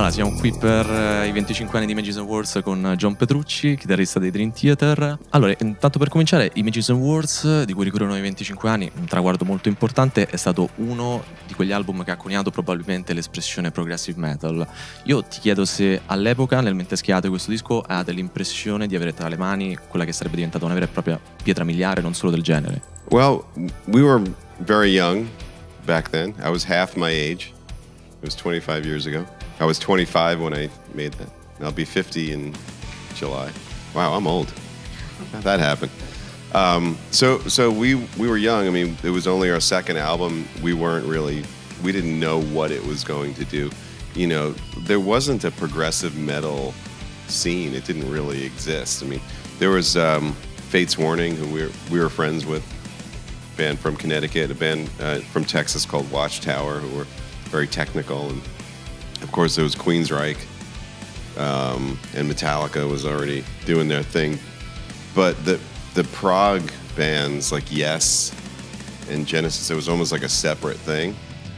Allora, siamo qui per i 25 anni di Images and Words con John Petrucci, chitarrista dei Dream Theater. Allora, intanto per cominciare, Images and Words, di cui ricorrono i 25 anni, un traguardo molto importante, è stato uno di quegli album che ha coniato probabilmente l'espressione progressive metal. Io ti chiedo se all'epoca, nel mentre schiate questo disco, avete l'impressione di avere tra le mani quella che sarebbe diventata una vera e propria pietra miliare, non solo del genere. Well, we were very young back then. I was half my age. It was 25 years ago. I was 25 when I made that. And I'll be 50 in July. Wow, I'm old. How'd that happen? So we were young. I mean, it was only our second album. We didn't know what it was going to do. You know, there wasn't a progressive metal scene. It didn't really exist. I mean, there was Fate's Warning, who we were friends with, a band from Connecticut, a band from Texas called Watchtower, who were very technical, and of course, there was Queensryche, and Metallica was already doing their thing. But the prog bands like Yes and Genesis, it was almost like a separate thing.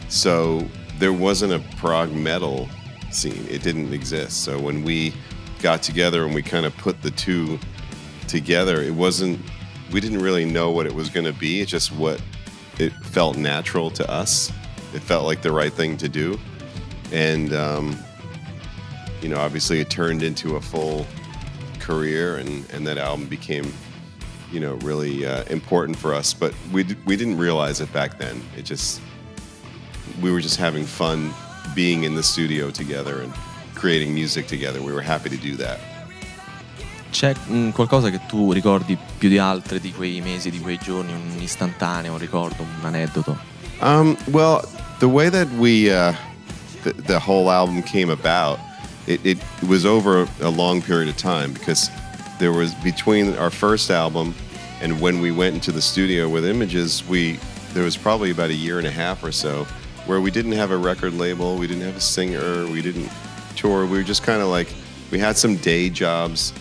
So there wasn't a prog metal scene. It didn't exist. So when we got together and we kind of put the two together, we didn't really know what it was going to be. It's just what it felt natural to us. It felt like the right thing to do. And, you know, obviously it turned into a full career, and that album became, you know, really important for us. But we didn't realize it back then. It just, we were just having fun being in the studio together and creating music together. We were happy to do that. C'è qualcosa che tu ricordi più di altre di quei mesi, di quei giorni, un istantaneo, un ricordo, un aneddoto? Well, the way that we... The whole album came about, it was over a long period of time, because there was, between our first album and when we went into the studio with Images, there was probably about a year and a half or so where we didn't have a record label, we didn't have a singer, we didn't tour. We were just kind of like, we had some day jobs,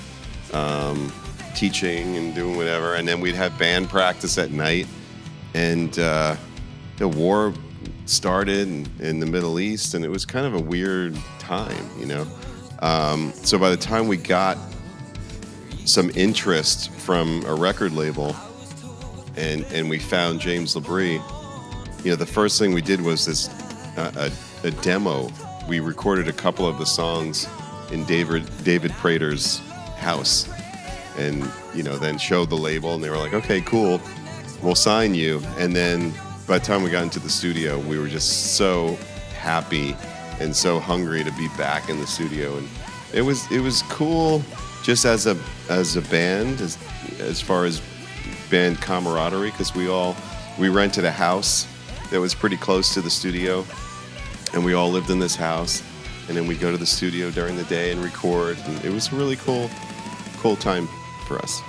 teaching and doing whatever, and then we'd have band practice at night, and the war started in the Middle East, and it was kind of a weird time, you know. So by the time we got some interest from a record label, and we found James Labrie, you know, the first thing we did was this a demo. We recorded a couple of the songs in David Prater's house, and, you know, then showed the label, and they were like, okay, cool, we'll sign you. And then by the time we got into the studio, we were just so happy and so hungry to be back in the studio, and it was cool just as a band, as far as band camaraderie, because we rented a house that was pretty close to the studio, and we all lived in this house, and then we'd go to the studio during the day and record, and it was a really cool time for us.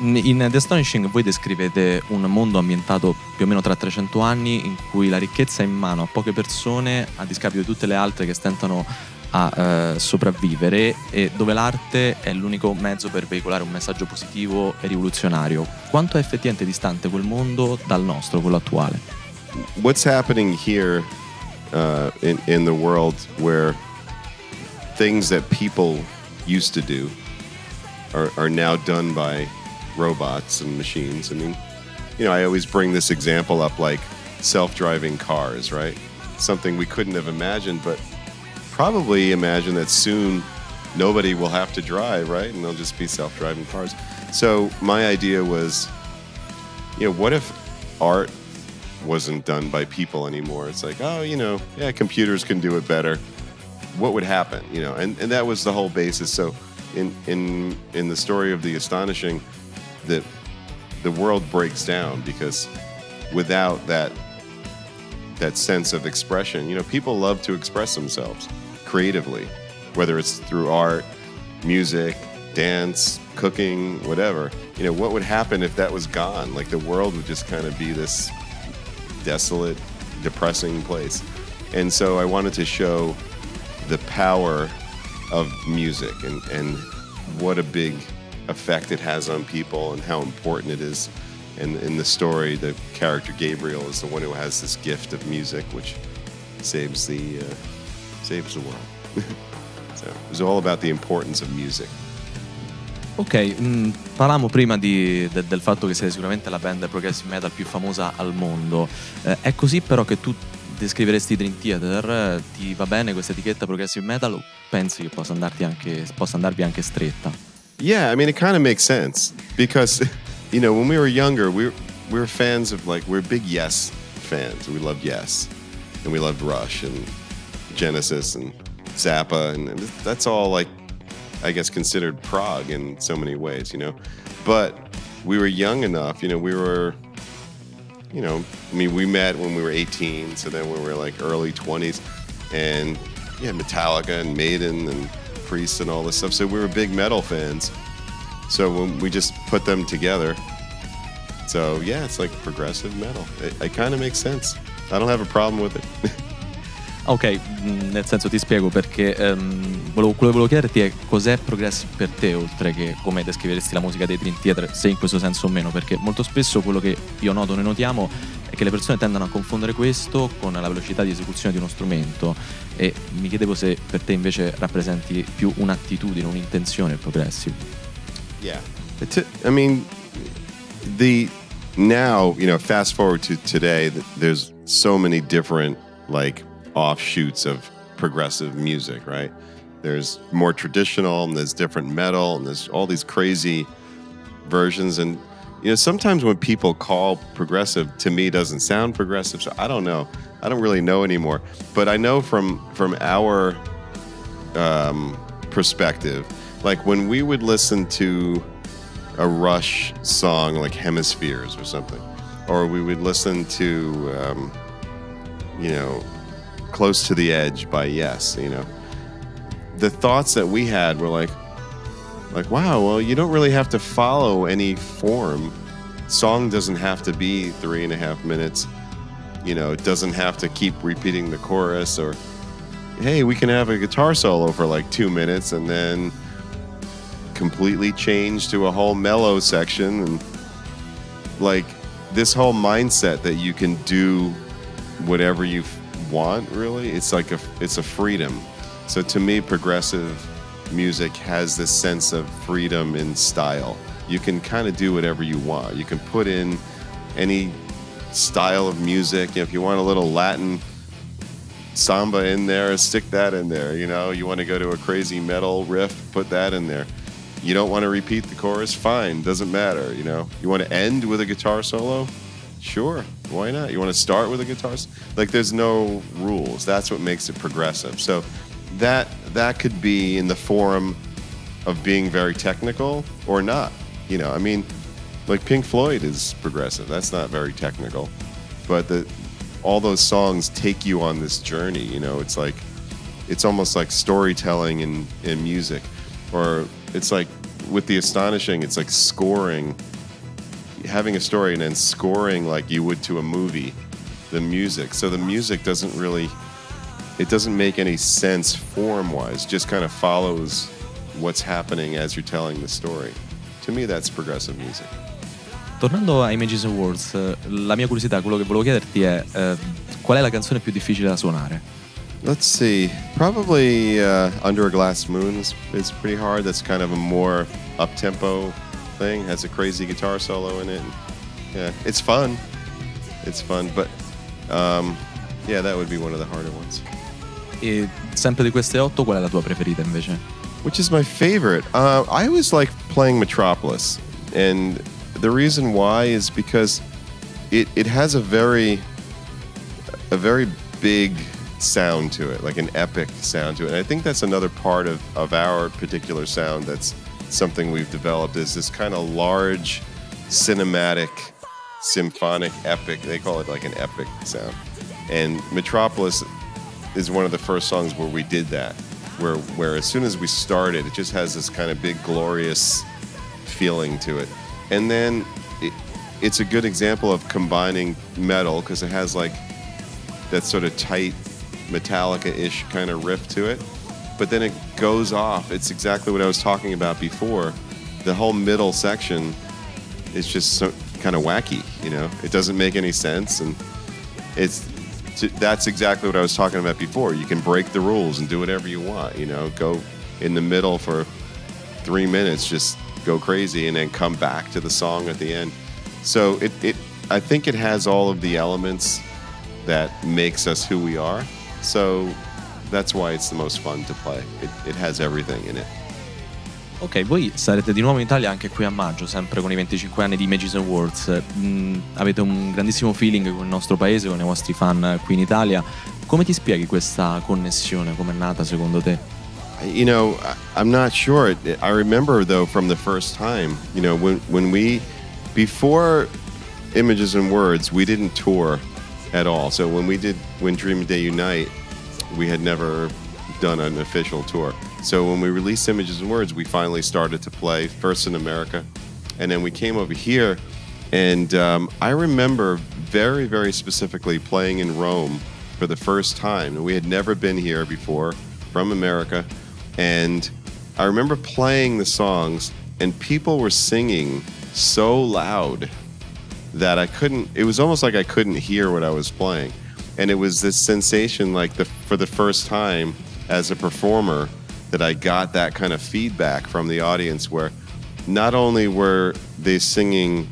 In The Astonishing voi descrivete un mondo ambientato più o meno tra 300 anni, in cui la ricchezza è in mano a poche persone a discapito di tutte le altre che stentano a sopravvivere, e dove l'arte è l'unico mezzo per veicolare un messaggio positivo e rivoluzionario. Quanto è effettivamente distante quel mondo dal nostro, quello attuale? What's happening here in the world, where things that people used to do are now done by robots and machines. I mean, you know, I always bring this example up, like self-driving cars, right? Something we couldn't have imagined, but probably imagine that soon nobody will have to drive, right? And they'll just be self-driving cars. So my idea was, you know, what if art wasn't done by people anymore? It's like, oh, you know, yeah, computers can do it better. What would happen, you know? And that was the whole basis. So in the story of The Astonishing, that the world breaks down, because without that sense of expression, you know, people love to express themselves creatively, whether it's through art, music, dance, cooking, whatever. You know, what would happen if that was gone? Like, the world would just kind of be this desolate, depressing place. And so I wanted to show the power of music, and what a big effect it has on people, and how important it is. And in the story, the character Gabriel is the one who has this gift of music, which saves the world. So it was all about the importance of music. Ok, parlavamo prima del fatto che sei sicuramente la band progressive metal più famosa al mondo. È così però che tu descriveresti Dream Theater? Ti va bene questa etichetta progressive metal o pensi che possa andarvi anche stretta? Yeah, I mean, it kind of makes sense because, you know, when we were younger, we were fans of, like, we're big Yes fans. We loved Yes and we loved Rush and Genesis and Zappa, and that's all, like, I guess, considered prog in so many ways, you know. But we were young enough, you know, we were, you know, I mean, we met when we were 18, so then we were like early 20s, and yeah, Metallica and Maiden and Priests and all this stuff. So we were big metal fans. So when we just put them together. So yeah, it's like progressive metal. It kind of makes sense. I don't have a problem with it. Ok, nel senso, ti spiego perché quello che volevo chiederti è cos'è progressive per te, oltre che come descriveresti la musica dei Dream Theater, se in questo senso o meno, perché molto spesso quello che io noto, noi notiamo, è che le persone tendono a confondere questo con la velocità di esecuzione di uno strumento, e mi chiedevo se per te invece rappresenti più un'attitudine, un'intenzione progressive. Yeah, I mean, now, you know, fast forward to today, there's so many different, like, offshoots of progressive music, right? There's more traditional, and there's different metal, and there's all these crazy versions. And, you know, sometimes when people call progressive, to me, doesn't sound progressive. So I don't know. I don't really know anymore. But I know from our perspective, like when we would listen to a Rush song like Hemispheres or something, or we would listen to, you know, Close to the Edge by Yes, you know, the thoughts that we had were like, wow, well, you don't really have to follow any form. Song doesn't have to be 3.5 minutes. You know, it doesn't have to keep repeating the chorus, or, hey, we can have a guitar solo for like 2 minutes and then completely change to a whole mellow section. And like this whole mindset that you can do whatever you want, really, it's like it's a freedom. So to me, progressive music has this sense of freedom in style. You can kind of do whatever you want. You can put in any style of music. You know, if you want a little Latin samba in there, stick that in there. You know, you want to go to a crazy metal riff, put that in there. You don't want to repeat the chorus? Fine, doesn't matter. You know, you want to end with a guitar solo? Sure, why not? You want to start with a guitar? Like, there's no rules. That's what makes it progressive. So that could be in the form of being very technical or not. You know, I mean, like Pink Floyd is progressive. That's not very technical. But all those songs take you on this journey, you know. It's like, it's almost like storytelling in music. Or it's like with The Astonishing, it's like scoring, having a story and then scoring like you would to a movie, the music. So the music doesn't really, it doesn't make any sense form-wise, just kind of follows what's happening as you're telling the story. To me, that's progressive music. Tornando a Images and Words, la mia curiosità, quello che volevo chiederti è qual è la canzone più difficile da suonare? Let's see, probably Under a Glass Moon is pretty hard. That's kind of a more up-tempo thing, has a crazy guitar solo in it. Yeah, it's fun, but yeah, that would be one of the harder ones. E sempre di queste 8, qual è la tua preferita invece? Which is my favorite? I always like playing Metropolis, and the reason why is because it has a very big sound to it, like an epic sound to it. And I think that's another part of our particular sound that's something we've developed, is this kind of large cinematic symphonic epic. They call it like an epic sound, and Metropolis is one of the first songs where we did that, where as soon as we started, it just has this kind of big glorious feeling to it. And then it's a good example of combining metal, because it has like that sort of tight Metallica-ish kind of riff to it. But then it goes off. It's exactly what I was talking about before. The whole middle section is just so, kind of wacky, you know? It doesn't make any sense, and it's that's exactly what I was talking about before. You can break the rules and do whatever you want, you know, go in the middle for 3 minutes, just go crazy, and then come back to the song at the end. So I think it has all of the elements that makes us who we are. So that's why it's the most fun to play. It has everything in it. Ok, voi sarete di nuovo in Italia anche qui a maggio, sempre con i 25 anni di Images and Words. Avete un grandissimo feeling con il nostro paese, con i vostri fan qui in Italia. Come ti spieghi questa connessione? Com'è nata secondo te? You know, I'm not sure. I remember though from the first time, you know, when we, before Images and Words, we didn't tour at all. So when Dream Day Unite, we had never done an official tour. So when we released Images and Words, we finally started to play, first in America, and then we came over here, and I remember very, very specifically playing in Rome for the first time. We had never been here before from America, and I remember playing the songs, and people were singing so loud that I couldn't, it was almost like I couldn't hear what I was playing. And it was this sensation, like for the first time as a performer, that I got that kind of feedback from the audience, where not only were they singing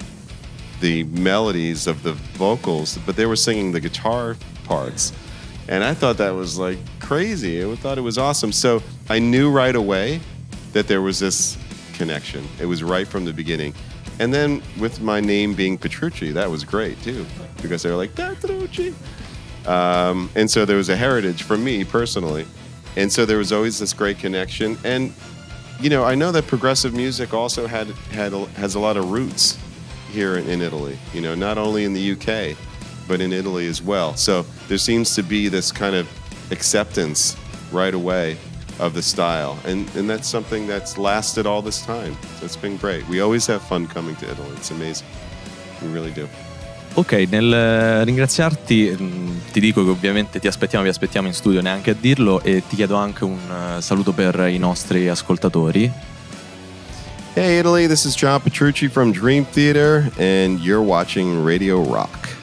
the melodies of the vocals, but they were singing the guitar parts. And I thought that was like crazy. I thought it was awesome. So I knew right away that there was this connection. It was right from the beginning. And then with my name being Petrucci, that was great too, because they were like, Petrucci. And so there was a heritage for me personally. And so there was always this great connection. And, you know, I know that progressive music also has a lot of roots here in Italy, you know, not only in the UK, but in Italy as well. So there seems to be this kind of acceptance right away of the style. And that's something that's lasted all this time. So it's been great. We always have fun coming to Italy. It's amazing. We really do. Ok, nel ringraziarti ti dico che ovviamente vi aspettiamo in studio, neanche a dirlo, e ti chiedo anche un saluto per I nostri ascoltatori. Hey Italy, this is John Petrucci from Dream Theater and you're watching Radio Rock.